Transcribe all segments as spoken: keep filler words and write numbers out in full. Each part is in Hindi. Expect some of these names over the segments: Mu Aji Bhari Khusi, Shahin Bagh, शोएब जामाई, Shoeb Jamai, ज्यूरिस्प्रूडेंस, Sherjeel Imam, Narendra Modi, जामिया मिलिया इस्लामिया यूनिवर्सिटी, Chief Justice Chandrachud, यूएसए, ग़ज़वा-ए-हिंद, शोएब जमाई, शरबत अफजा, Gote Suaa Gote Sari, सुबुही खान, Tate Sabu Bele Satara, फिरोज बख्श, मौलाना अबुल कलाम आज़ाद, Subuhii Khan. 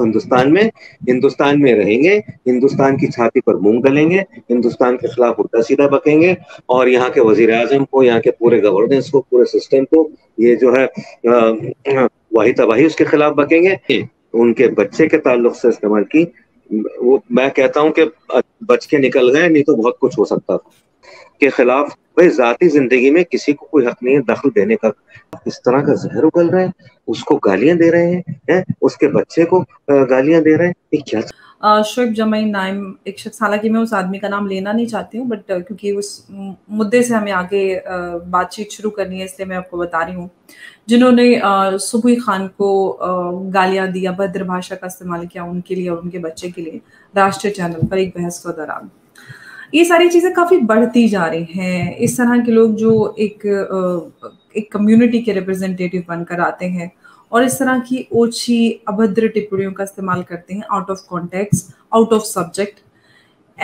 हिंदुस्तान में, हिंदुस्तान में रहेंगे, हिंदुस्तान की छाती पर मूंग डलेंगे, हिंदुस्तान के खिलाफ उल्टा सीधा बकेंगे और यहाँ के वजीर आजम को, यहाँ के पूरे गवर्नेंस को, पूरे सिस्टम को, ये जो है वाही तबाही उसके खिलाफ बकेंगे। उनके बच्चे के ताल्लुक से इस्तेमाल की, वो मैं कहता हूँ कि बच के निकल गए, नहीं तो बहुत कुछ हो सकता था। के खिलाफ भाई जाती जिंदगी में किसी को कोई हक नहीं है दखल देने का। इस तरह का जहर उगल रहा है, उसको गालियां दे रहे हैं, है? उसके बच्चे को गालियां दे रहे हैं, क्या? शोएब जमाई नाम एक शख्स, हालांकि मैं उस आदमी का नाम लेना नहीं चाहती हूँ, बट क्योंकि उस मुद्दे से हमें आगे बातचीत शुरू करनी है इसलिए मैं आपको बता रही हूँ, जिन्होंने सुबुही खान को गालियां दी, अभद्र भाषा का इस्तेमाल किया, उनके लिए और उनके बच्चे के लिए राष्ट्रीय चैनल पर एक बहस के दौरान ये सारी चीज़ें काफ़ी बढ़ती जा रही हैं। इस तरह के लोग जो एक एक कम्युनिटी के रिप्रेजेंटेटिव बनकर आते हैं और इस तरह की ओछी अभद्र टिप्पणियों का इस्तेमाल करते हैं, out of context, out of subject,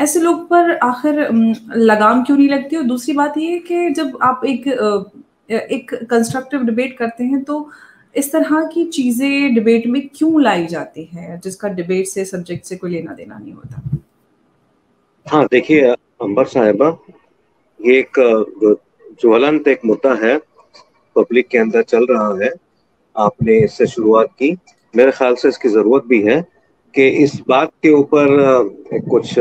ऐसे लोग पर आखिर लगाम क्यों नहीं लगती? और दूसरी बात ये है कि जब आप एक एक कंस्ट्रक्टिव डिबेट करते हैं तो इस तरह की चीज़ें डिबेट में क्यों लाई जाती हैं, जिसका डिबेट से, सब्जेक्ट से कोई लेना देना नहीं होता? हाँ देखिए अंबर साहिबा, ये एक ज्वलंत एक मुद्दा है, पब्लिक के अंदर चल रहा है। आपने इससे शुरुआत की, मेरे ख्याल से इसकी ज़रूरत भी है कि इस बात के ऊपर कुछ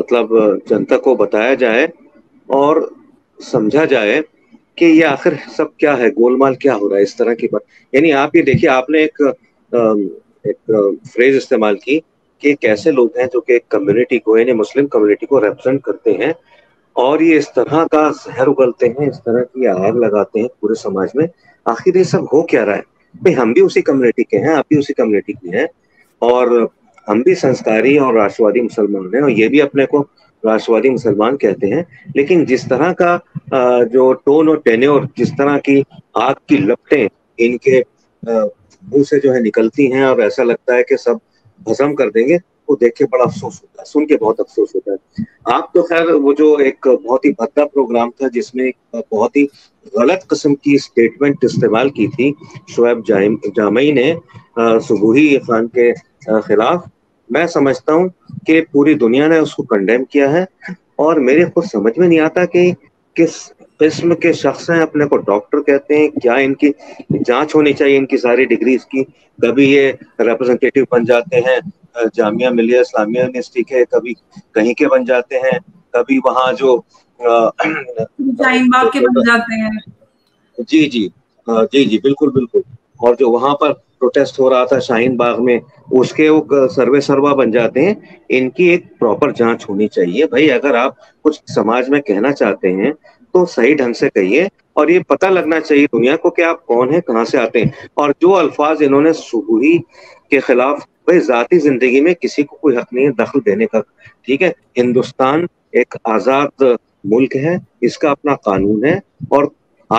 मतलब जनता को बताया जाए और समझा जाए कि ये आखिर सब क्या है, गोलमाल क्या हो रहा है इस तरह की बात। यानी आप ये देखिए, आपने एक एक फ्रेज इस्तेमाल की कि कैसे लोग हैं जो कि एक कम्युनिटी को, यानी मुस्लिम कम्युनिटी को रिप्रेजेंट करते हैं और ये इस तरह का जहर उगलते हैं, इस तरह की आग लगाते हैं पूरे समाज में। आखिर ये सब हो क्या रहा है? भाई हम भी उसी कम्युनिटी के हैं, आप भी उसी कम्युनिटी के हैं और हम भी संस्कारी और राष्ट्रवादी मुसलमान हैं और ये भी अपने को राष्ट्रवादी मुसलमान कहते हैं, लेकिन जिस तरह का जो टोन और टेन्योर, जिस तरह की आग की लपटें इनके मुँह से जो है निकलती हैं और ऐसा लगता है कि सब भस्म कर देंगे, वो देख के बड़ा अफसोस होता है, सुन के बहुत अफसोस होता है। आप तो खैर वो जो एक बहुत ही भद्दा प्रोग्राम था जिसमें बहुत ही गलत किस्म की स्टेटमेंट इस्तेमाल की थी शोएब जामई ने सुबुही खान के खिलाफ, मैं समझता हूँ कि पूरी दुनिया ने उसको कंडेम किया है और मेरे खुद समझ में नहीं आता कि किस किस्म के शख्स हैं, अपने को डॉक्टर कहते हैं क्या? इनकी जांच होनी चाहिए, इनकी सारी डिग्रीज की। कभी ये रिप्रेजेंटेटिव बन जाते हैं जामिया मिलिया इस्लामिया यूनिवर्सिटी के, कभी कहीं के बन जाते हैं, कभी वहाँ जो शाहीन बाग के बन जाते हैं। जी जी जी जी बिल्कुल बिल्कुल। और जो वहाँ पर प्रोटेस्ट हो रहा था शाहीन बाग में, उसके वो सर्वे सर्वा बन जाते हैं। इनकी एक प्रॉपर जांच होनी चाहिए। भाई अगर आप कुछ समाज में कहना चाहते हैं तो सही ढंग से कहिए और ये पता लगना चाहिए दुनिया को कि आप कौन हैं, कहाँ से आते हैं। और जो अल्फाज इन्होंने सुबुही के खिलाफ, भाई जाती जिंदगी में किसी को कोई हक नहीं है दखल देने का। ठीक है, हिंदुस्तान एक आज़ाद मुल्क है, इसका अपना कानून है और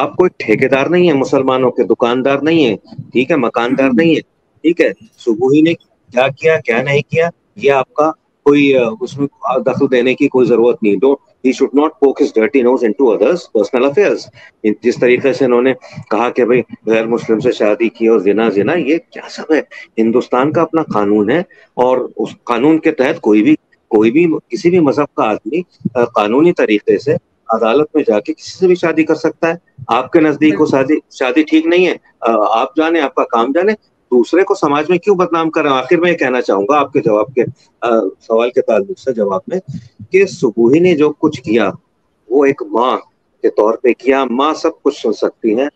आप कोई ठेकेदार नहीं है मुसलमानों के, दुकानदार नहीं है, ठीक है, मकानदार नहीं है। ठीक है, सुबुही ने क्या किया क्या नहीं किया ये आपका कोई उसमें दखल देने की कोई जरूरत नहीं। दो He should not poke his dirty nose into others' personal affairs. जिस तरीके से इन्होंने कहा कि भाई गैर मुस्लिम से शादी की और जिना जिना, ये क्या सब है? हिंदुस्तान का अपना कानून है और उस कानून के तहत कोई भी कोई भी किसी भी मजहब का आदमी कानूनी तरीके से अदालत में जाके किसी से भी शादी कर सकता है। आपके नजदीक वो शादी शादी ठीक नहीं है, आप जाने, आपका काम जाने, दूसरे को समाज में क्यों बदनाम कर रहे हैं? आखिर में ये कहना चाहूंगा आपके जवाब के आ, सवाल के ताल्लुक से जवाब में कि सुबुही ने जो कुछ किया वो एक माँ के तौर पे किया। माँ सब कुछ सुन सकती है,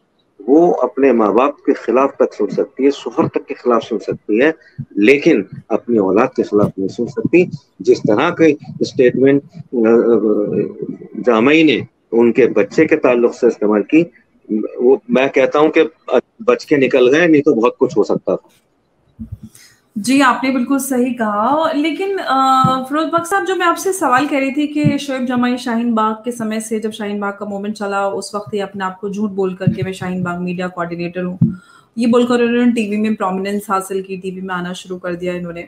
वो अपने माँ बाप के खिलाफ तक सुन सकती है, शोहर तक के खिलाफ सुन सकती है, लेकिन अपनी औलाद के खिलाफ नहीं सुन सकती। जिस तरह के स्टेटमेंट जामई ने उनके बच्चे के ताल्लुक से इस्तेमाल की, वो मैं कहता हूं कि बच के निकल गए, नहीं तो बहुत कुछ हो सकता था। जी आपने बिल्कुल सही कहा, लेकिन फिरोज बख्श साहब, जो मैं आपसे सवाल कह रही थी कि शोएब जमाई शाहीन बाग के समय से, जब शाहीन बाग का मूवमेंट चला उस वक्त ही अपने आप को झूठ बोल करके मैं शाहीन बाग मीडिया कोऑर्डिनेटर हूँ ये बोलकर उन्होंने टीवी में प्रोमिनेंस हासिल की, टीवी में आना शुरू कर दिया इन्होंने।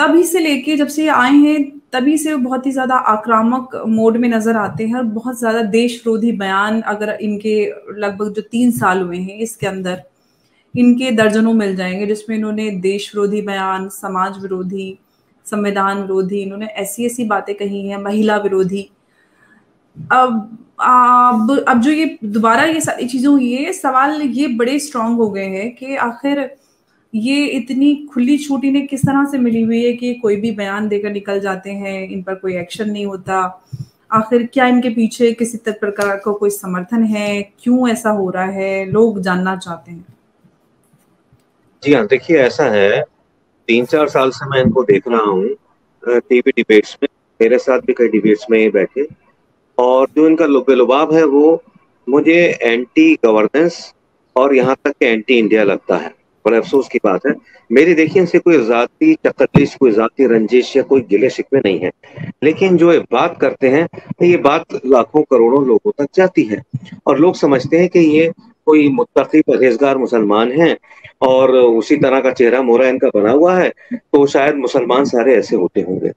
तभी से लेके जब से आए हैं तभी से बहुत ही ज़्यादा आक्रामक मोड में नज़र आते हैं और बहुत ज़्यादा देश विरोधी बयान, अगर इनके लगभग जो तीन साल हुए हैं इसके अंदर इनके दर्जनों मिल जाएंगे जिसमें इन्होंने देश विरोधी बयान, समाज विरोधी, संविधान विरोधी, इन्होंने ऐसी ऐसी बातें कही हैं, महिला विरोधी। अब अब अब जो ये दोबारा ये सारी चीज़ों, ये सवाल ये बड़े स्ट्रांग हो गए हैं कि आखिर ये इतनी खुली छूट इन्हें किस तरह से मिली हुई है कि कोई भी बयान देकर निकल जाते हैं, इन पर कोई एक्शन नहीं होता। आखिर क्या इनके पीछे किसी तरह प्रकार का कोई समर्थन है? क्यों ऐसा हो रहा है? लोग जानना चाहते हैं। जी हाँ, देखिए ऐसा है, तीन चार साल से मैं इनको देख रहा हूँ टीवी डिबेट्स में, मेरे साथ भी कई डिबेट्स में ये बैठे, और जो इनका लुबे-लुबाब है वो मुझे एंटी गवर्नेंस और यहाँ तक के एंटी इंडिया लगता है। बड़े अफसोस की बात है। मेरी देखिए इनसे कोई जाती चकलिश, कोई जाती रंजिश या कोई गिले शिकवे नहीं है, लेकिन जो ये बात करते हैं ये बात लाखों करोड़ों लोगों तक जाती है और लोग समझते हैं कि ये कोई मुत्तकी परहेजगार मुसलमान हैं और उसी तरह का चेहरा मोहरा इनका बना हुआ है तो शायद मुसलमान सारे ऐसे होते होंगे।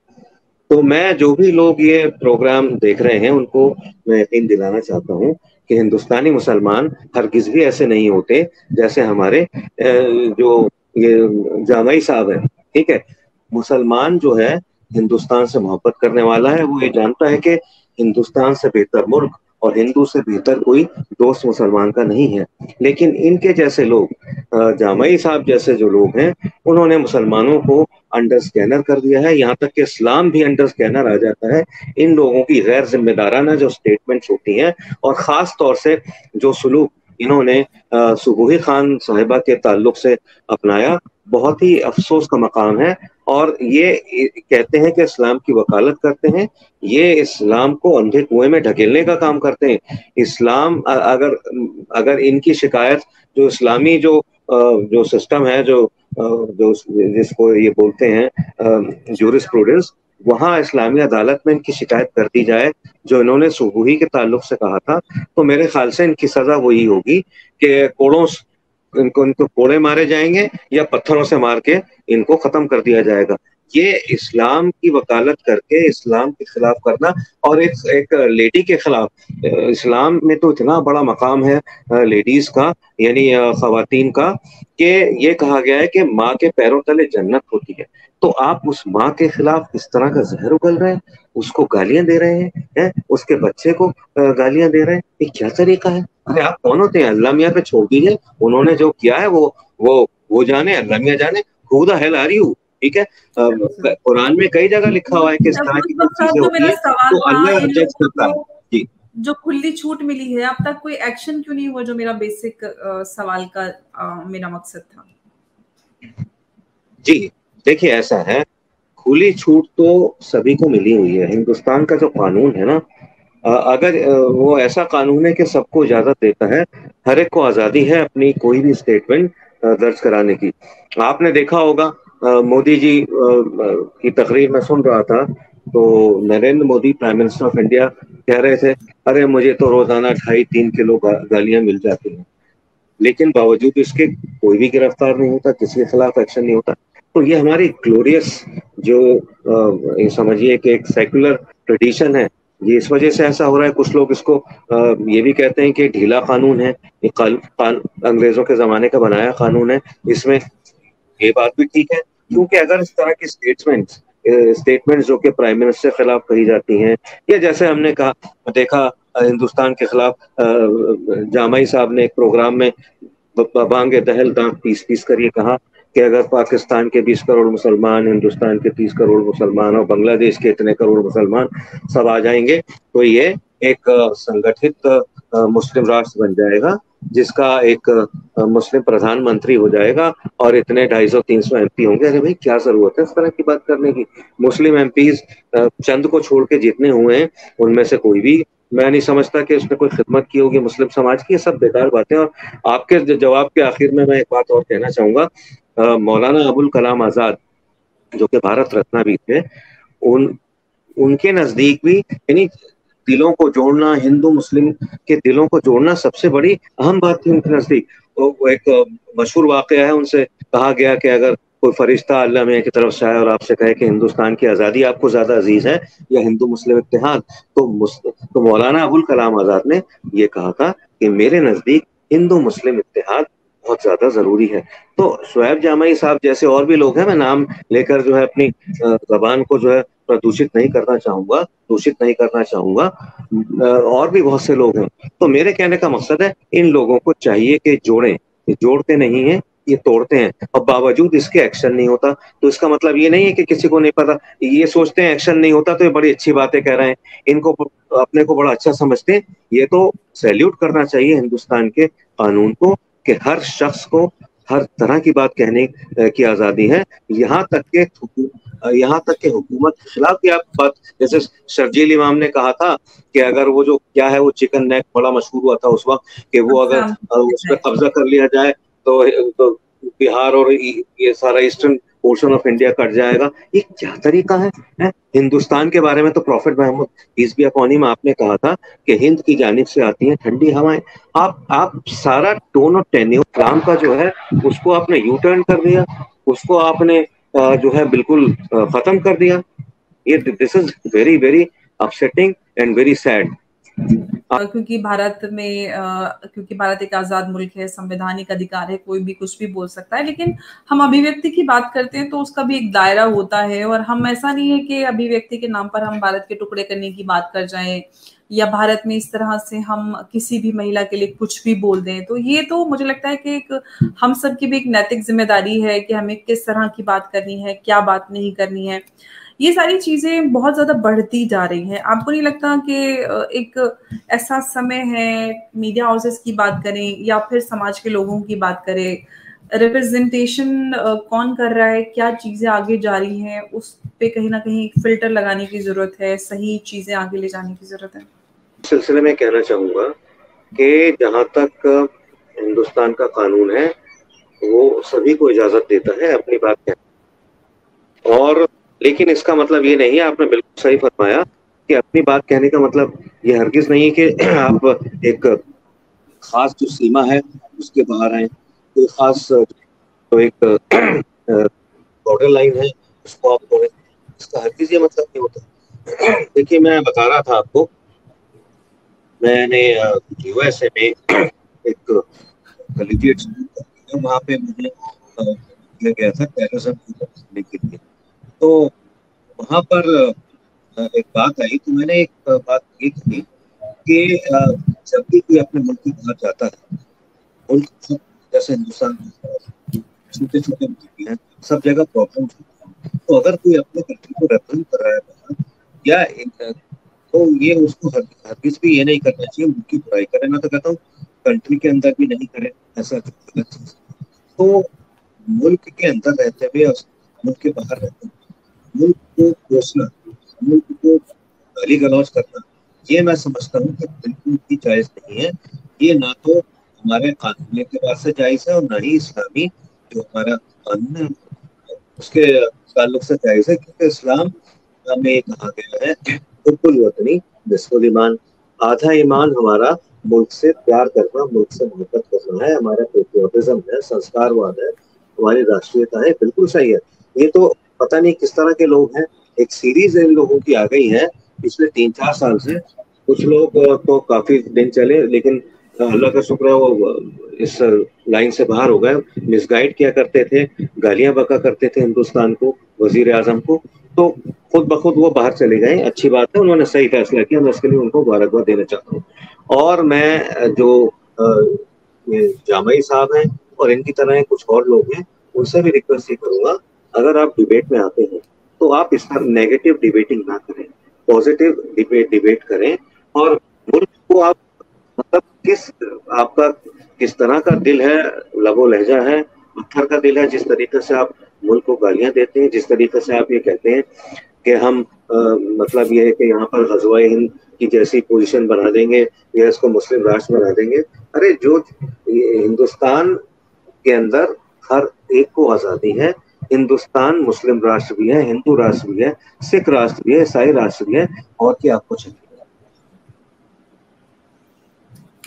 तो मैं जो भी लोग ये प्रोग्राम देख रहे हैं उनको मैं यकीन दिलाना चाहता हूँ कि हिंदुस्तानी मुसलमान हरगिज भी ऐसे नहीं होते जैसे हमारे जो ये जामाई साहब हैं। ठीक है, मुसलमान जो है हिंदुस्तान से मोहब्बत करने वाला है, वो ये जानता है कि हिंदुस्तान से बेहतर मुल्क और हिंदू से बेहतर कोई दोस्त मुसलमान का नहीं है। लेकिन इनके जैसे लोग, जामाई साहब जैसे जो लोग हैं, उन्होंने मुसलमानों को अंडर स्कैनर कर दिया है, यहाँ तक कि इस्लाम भी अंडर स्कैनर आ जाता है। इन लोगों की गैर जिम्मेदाराना जो स्टेटमेंट्स होती हैं और ख़ास तौर से जो सलूक इन्होंने सुबुही खान साहिबा के ताल्लुक से अपनाया, बहुत ही अफसोस का मकाम है। और ये कहते हैं कि इस्लाम की वकालत करते हैं, ये इस्लाम को अंधे कुएं में ढकेलने का काम करते हैं। इस्लाम अगर अगर इनकी शिकायत जो इस्लामी जो जो सिस्टम है, जो जो जिसको ये बोलते हैं ज्यूरिस्प्रूडेंस, वहाँ इस्लामी अदालत में इनकी शिकायत कर दी जाए जो इन्होंने सुबुही के ताल्लुक से कहा था, तो मेरे ख्याल से इनकी सजा वही होगी कि कोड़ों इनको इनको कोड़े मारे जाएंगे या पत्थरों से मार के इनको खत्म कर दिया जाएगा। ये इस्लाम की वकालत करके इस्लाम के खिलाफ करना, और एक एक लेडी के खिलाफ, इस्लाम में तो इतना बड़ा मकाम है लेडीज का यानी ख़वातीन का कि ये कहा गया है कि माँ के पैरों तले जन्नत होती है, तो आप उस माँ के खिलाफ इस तरह का जहर उगल रहे हैं, उसको गालियां दे रहे हैं, है? उसके बच्चे को गालियां दे रहे हैं, ये क्या तरीका है? अरे आप कौन होते हैं? अल्लाह मियाँ पे छोड़ दीजिए, उन्होंने जो किया है वो वो वो जाने, अल्लाह मियाँ जाने, who the hell are you. ठीक है, कुरान में कई जगह लिखा हुआ है कि इस तरह की चीजें होती है तो अल्लाह जज करता है। जी, जो खुली छूट मिली है, अब तक कोई एक्शन क्यों नहीं हुआ, जो मेरा बेसिक सवाल का मेरा मकसद था। जी देखिए ऐसा है, खुली छूट तो सभी को मिली हुई है। हिंदुस्तान का जो कानून है ना, अगर वो ऐसा कानून है कि सबको इजाजत देता है, हर एक को आजादी है अपनी कोई भी स्टेटमेंट दर्ज कराने की। आपने देखा होगा मोदी जी की तकरीर में सुन रहा था तो Narendra Modi prime minister of India कह रहे थे, अरे मुझे तो रोजाना ढाई तीन किलो गालियां मिल जाती हैं, लेकिन बावजूद इसके कोई भी गिरफ्तार नहीं होता, किसी के खिलाफ एक्शन नहीं होता। तो ये हमारी ग्लोरियस जो समझिए कि एक सेकुलर ट्रेडिशन है, ये इस वजह से ऐसा हो रहा है। कुछ लोग इसको आ, ये भी कहते हैं कि ढीला कानून है, ये कान, कान, अंग्रेजों के जमाने का बनाया कानून है। इसमें ये बात भी ठीक है क्योंकि अगर इस तरह की स्टेटमेंट्स स्टेटमेंट्स जो कि प्राइम मिनिस्टर के खिलाफ कही जाती हैं, या जैसे हमने कहा देखा हिंदुस्तान के खिलाफ जामाई साहब ने एक प्रोग्राम में बांगे दहल दांत पीस पीस कर ये कहा कि अगर पाकिस्तान के बीस करोड़ मुसलमान, हिंदुस्तान के तीस करोड़ मुसलमान और बांग्लादेश के इतने करोड़ मुसलमान सब आ जाएंगे तो ये एक संगठित मुस्लिम राष्ट्र बन जाएगा जिसका एक मुस्लिम प्रधानमंत्री हो जाएगा और इतने ढाई सौ तीन सौ एम पी होंगे। अरे भाई क्या जरूरत है इस तरह की बात करने की? मुस्लिम एम पीज चंद को छोड़ के जितने हुए हैं उनमें से कोई भी मैं नहीं समझता कि उसने कोई खिदमत की होगी मुस्लिम समाज की। ये सब बेकार बातें। और आपके जवाब के आखिर में मैं एक बात और कहना चाहूँगा, मौलाना अबुल कलाम आज़ाद जो कि भारत रत्न भी थे, उन उनके नज़दीक भी यानी दिलों को जोड़ना, हिंदू मुस्लिम के दिलों को जोड़ना सबसे बड़ी अहम बात थी उनके नज़दीक। तो एक मशहूर वाक़या है, उनसे कहा गया कि अगर कोई फरिश्ता अल्लाह मियाँ की तरफ से आए और आपसे कहे कि हिंदुस्तान की आज़ादी आपको ज़्यादा अजीज़ है या हिंदू मुस्लिम इत्तेहाद, तो तो मौलाना अबुल कलाम आज़ाद ने ये कहा था कि मेरे नज़दीक हिंदू मुस्लिम इत्तेहाद बहुत ज्यादा जरूरी है। तो शोएब जामाई साहब जैसे और भी लोग हैं, मैं नाम लेकर जो है अपनी जबान को जो है प्रदूषित नहीं करना चाहूंगा, दूषित नहीं करना चाहूंगा, और भी बहुत से लोग हैं। तो मेरे कहने का मकसद है इन लोगों को चाहिए कि जोड़ें, जोड़ते नहीं है ये तोड़ते हैं, और बावजूद इसके एक्शन नहीं होता। तो इसका मतलब ये नहीं है कि किसी को नहीं पता, ये सोचते हैं एक्शन नहीं होता तो ये बड़ी अच्छी बातें कह रहे हैं, इनको अपने को बड़ा अच्छा समझते हैं। ये तो सैल्यूट करना चाहिए हिंदुस्तान के कानून को कि हर शख्स को हर तरह की बात कहने की आज़ादी है। यहाँ तक के यहाँ तक के हुकूमत के खिलाफ भी आप बात, जैसे शर्जील इमाम ने कहा था कि अगर वो जो क्या है वो चिकन नेक बड़ा मशहूर हुआ था उस वक्त, कि वो अगर उस पर कब्जा कर लिया जाए तो, तो बिहार और ये सारा ईस्टर्न पोर्शन ऑफ इंडिया कट जाएगा। ये क्या तरीका है, है? हिंदुस्तान के बारे में तो प्रॉफिट महमूद पीसबी अकॉनी में आपने कहा था कि हिंद की जानिब से आती हैं ठंडी हवाएं। आप आप सारा टोन और टेन्योर काम का जो है उसको आपने यू टर्न कर दिया, उसको आपने जो है बिल्कुल खत्म कर दिया। ये this is very very upsetting and very sad. क्योंकि भारत में आ, क्योंकि भारत एक आज़ाद मुल्क है, संवैधानिक अधिकार है, कोई भी कुछ भी बोल सकता है, लेकिन हम अभिव्यक्ति की बात करते हैं तो उसका भी एक दायरा होता है। और हम, ऐसा नहीं है कि अभिव्यक्ति के नाम पर हम भारत के टुकड़े करने की बात कर जाएं या भारत में इस तरह से हम किसी भी महिला के लिए कुछ भी बोल दें। तो ये तो मुझे लगता है कि एक हम सब की भी एक नैतिक जिम्मेदारी है कि हमें किस तरह की बात करनी है, क्या बात नहीं करनी है। ये सारी चीज़ें बहुत ज़्यादा बढ़ती जा रही हैं। आपको नहीं लगता कि एक ऐसा समय है, मीडिया हाउसेस की बात करें या फिर समाज के लोगों की बात करें, रिप्रेजेंटेशन कौन कर रहा है, क्या चीज़ें आगे जा रही हैं, उस पे कहीं ना कहीं एक फिल्टर लगाने की ज़रूरत है, सही चीज़ें आगे ले जाने की ज़रूरत है। सिलसिले में कहना चाहूँगा कि जहाँ तक हिंदुस्तान का कानून है वो सभी को इजाज़त देता है अपनी बात कहने, और लेकिन इसका मतलब ये नहीं है, आपने बिल्कुल सही फरमाया कि अपनी बात कहने का मतलब ये हरगिज नहीं है कि आप एक खास जो सीमा है उसके बाहर आए। कोई खास तो एक बॉर्डर लाइन है उसको आप तोड़ें, इसका हरगिज ये मतलब नहीं होता। देखिए, मैं बता रहा था आपको, मैंने यूएसए में एक कॉलेजिएट स्कूल, वहाँ पे मुझे गया था टेररिज्म करने के लिए, तो वहाँ पर एक बात आई। तो मैंने एक बात ये कही कि जब भी कोई अपने मुल्क के बाहर जाता है, मुल्क जैसे हिंदुस्तान छोटे छोटे मुल्क हैं, सब जगह प्रॉब्लम होती है, तो अगर कोई अपने कंट्री को रेफर कराया था या एक, तो ये उसको हर हरगिज भी ये नहीं करना चाहिए, मुल्क की बुराई करें। मैं तो कहता हूँ कंट्री के अंदर भी नहीं करें ऐसा, तो मुल्क के अंदर रहते हुए और मुल्क के बाहर रहते हुए मुल्क को कोसना, मुल्क को गाली गलौज करना, ये मैं समझता हूँ कि बिल्कुल भी जायज नहीं है। ये ना तो हमारे कानून एतबार से जायज है और ना ही इस्लामी जो हमारा कानून है उसके ताल्लुक से जायज है, क्योंकि इस्लाम में ये कहा गया है बिल्कुल वतनी बिस्मिल ईमान, आधा ईमान हमारा मुल्क से प्यार करना, मुल्क से मोहब्बत करना है, हमारा पेट्रियटिज्म है, संस्कारवाद है, हमारी राष्ट्रीयता है। बिल्कुल सही है। ये तो पता नहीं किस तरह के लोग हैं, एक सीरीज इन लोगों की आ गई है पिछले तीन चार साल से। कुछ लोग तो काफी दिन चले, लेकिन अल्लाह का शुक्र है वो इस लाइन से बाहर हो गए। मिसगाइड किया करते थे, गालियां बका करते थे हिंदुस्तान को, वजीर आजम को, तो खुद ब खुद वो बाहर चले गए। अच्छी बात है, उन्होंने सही फैसला किया, मैं इसके लिए उनको मुबारकबाद देना चाहता हूँ। और मैं जो जामाई साहब हैं और इनकी तरह कुछ और लोग हैं उनसे भी रिक्वेस्ट ये करूँगा, अगर आप डिबेट में आते हैं तो आप इस पर नेगेटिव डिबेटिंग ना करें, पॉजिटिव डिबेट डिबेट करें। और मुल्क को आप मतलब किस आपका किस तरह का दिल है, लबो लहजा है, पत्थर का दिल है, जिस तरीके से आप मुल्क को गालियां देते हैं, जिस तरीके से आप ये कहते हैं कि हम आ, मतलब ये है कि यहाँ पर ग़ज़वा-ए हिंद की जैसी पोजीशन बना देंगे या इसको मुस्लिम राष्ट्र बना देंगे। अरे जो हिंदुस्तान के अंदर हर एक को आज़ादी है, हिंदुस्तान मुस्लिम राष्ट्र भी है, हिंदू राष्ट्र भी है, सिख राष्ट्र भी है, ईसाई राष्ट्र भी है, और क्या आपको चाहिए?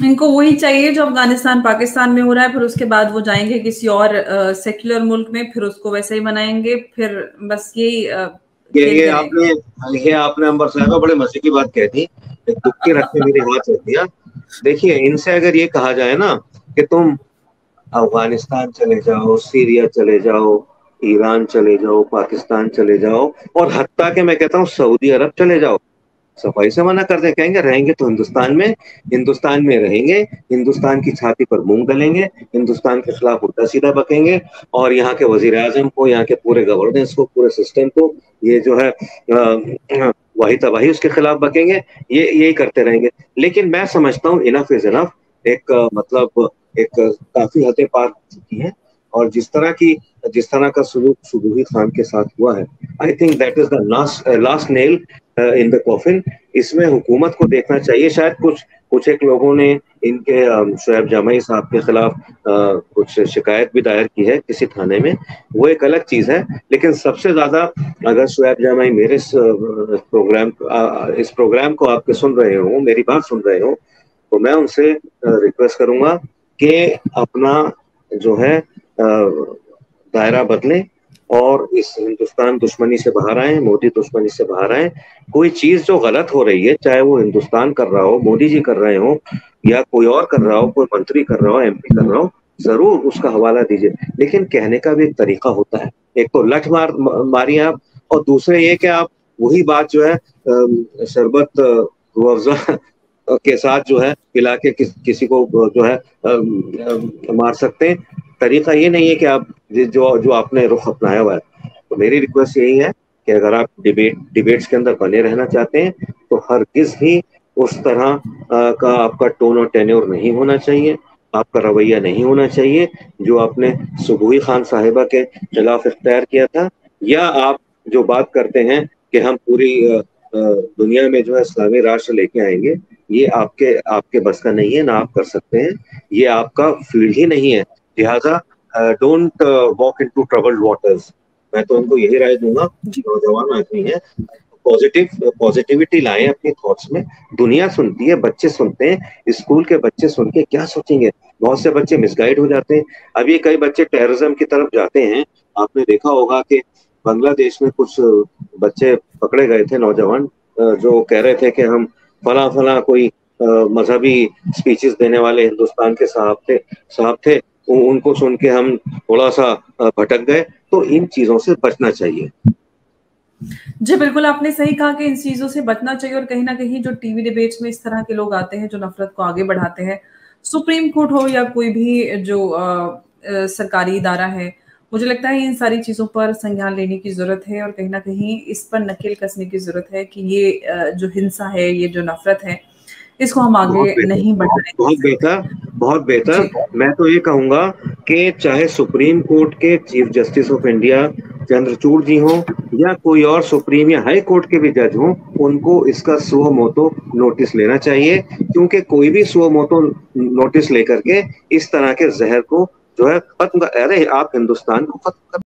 इनको वही चाहिए जो अफगानिस्तान पाकिस्तान में हो रहा है, फिर उसके बाद वो जाएंगे किसी और सेक्युलर मुल्क में, फिर उसको वैसे ही बनाएंगे, फिर बस यही ये ये आपने ये आपने अंबर साहब बड़े मजे की बात कह दी, दुख के रखे मेरे हाथ रख दिया। देखिए, इनसे अगर ये कहा जाए ना कि तुम अफगानिस्तान चले जाओ, सीरिया चले जाओ, ईरान चले जाओ, पाकिस्तान चले जाओ, और हत्ता के मैं कहता हूँ सऊदी अरब चले जाओ, सफाई से मना कर दे, कहेंगे रहेंगे तो हिंदुस्तान में, हिंदुस्तान में रहेंगे, हिंदुस्तान की छाती पर मूंग डलेंगे, हिंदुस्तान के खिलाफ उल्टा सीधा बकेंगे, और यहाँ के वजीर आजम को, यहाँ के पूरे गवर्नेंस को, पूरे सिस्टम को, ये जो है वही तबाही उसके खिलाफ बकेंगे, ये यही करते रहेंगे। लेकिन मैं समझता हूँ इनफ इज इनफ, एक मतलब एक काफी हदें पार हो चुकी है, और जिस तरह की जिस तरह का सलूक सुबूही खान के साथ हुआ है, I think that is the last last nail in the coffin. इसमें हुकूमत को देखना चाहिए, शायद कुछ कुछ एक लोगों ने इनके शोएब जामाई साहब के खिलाफ कुछ शिकायत भी दायर की है किसी थाने में, वो एक अलग चीज़ है, लेकिन सबसे ज़्यादा अगर शोएब जामाई मेरे इस प्रोग्राम इस प्रोग्राम को आपके सुन रहे हो, मेरी बात सुन रहे हो, तो मैं उनसे रिक्वेस्ट करूँगा कि अपना जो है दायरा बदलें और इस हिंदुस्तान दुश्मनी से बाहर आए, मोदी दुश्मनी से बाहर आए। कोई चीज जो गलत हो रही है, चाहे वो हिंदुस्तान कर रहा हो, मोदी जी कर रहे हो, या कोई और कर रहा हो, कोई मंत्री कर रहा हो, एमपी कर रहा हो, जरूर उसका हवाला दीजिए, लेकिन कहने का भी एक तरीका होता है। एक तो लठ मार मारिए आप, और दूसरे ये कि आप वही बात जो है शरबत अफजा के साथ जो है पिला के किस, किसी को जो है मार सकते हैं। तरीका ये नहीं है कि आप जो जो आपने रुख अपनाया हुआ है। तो मेरी रिक्वेस्ट यही है कि अगर आप डिबेट डिबेट्स के अंदर बने रहना चाहते हैं तो हरगिज भी उस तरह का आपका टोन और टेन्योर नहीं होना चाहिए, आपका रवैया नहीं होना चाहिए जो आपने सुबूही खान साहिबा के खिलाफ इख्तियार किया था। या आप जो बात करते हैं कि हम पूरी दुनिया में जो है इस्लामी राष्ट्र लेके आएंगे, ये आपके आपके बस का नहीं है, ना आप कर सकते हैं, ये आपका फील्ड ही नहीं है। लिहाजा don't walk into troubled waters. मैं तो उनको यही राय दूंगा, नौजवान आदमी है, पॉजिटिव पॉजिटिविटी लाएं अपने थॉट्स में। दुनिया सुनती है, बच्चे सुनते हैं, स्कूल के बच्चे सुन के क्या सोचेंगे? बहुत से बच्चे मिसगाइड हो जाते हैं। अब ये कई बच्चे टेररिज्म की तरफ जाते हैं। आपने देखा होगा कि बांग्लादेश में कुछ बच्चे पकड़े गए थे, नौजवान, जो कह रहे थे कि हम फला फला कोई मजहबी स्पीचेस देने वाले हिंदुस्तान के साहब थे साहब थे उनको सुन के हम थोड़ा सा भटक गए। तो इन चीजों से बचना चाहिए। जी बिल्कुल, आपने सही कहा कि इन चीजों से बचना चाहिए, और कहीं ना कहीं जो टीवी डिबेट्स में इस तरह के लोग आते हैं जो नफरत को आगे बढ़ाते हैं, सुप्रीम कोर्ट हो या कोई भी जो आ, आ, सरकारी इदारा है, मुझे लगता है इन सारी चीजों पर संज्ञान लेने की जरूरत है और कहीं ना कहीं इस पर नकेल कसने की जरूरत है कि ये आ, जो हिंसा है, ये जो नफरत है, इसको हम आगे नहीं बढ़ाएं। बहुत बेहतर, बहुत बेहतर। मैं तो ये कहूंगा कि चाहे सुप्रीम कोर्ट के chief justice of India Chandrachud ji हों या कोई और सुप्रीम या हाई कोर्ट के भी जज हों, उनको इसका सुओ मोटो नोटिस लेना चाहिए, क्योंकि कोई भी सुओ मोटो नोटिस लेकर के इस तरह के जहर को जो है खत्म, अरे आप हिंदुस्तान को खत्म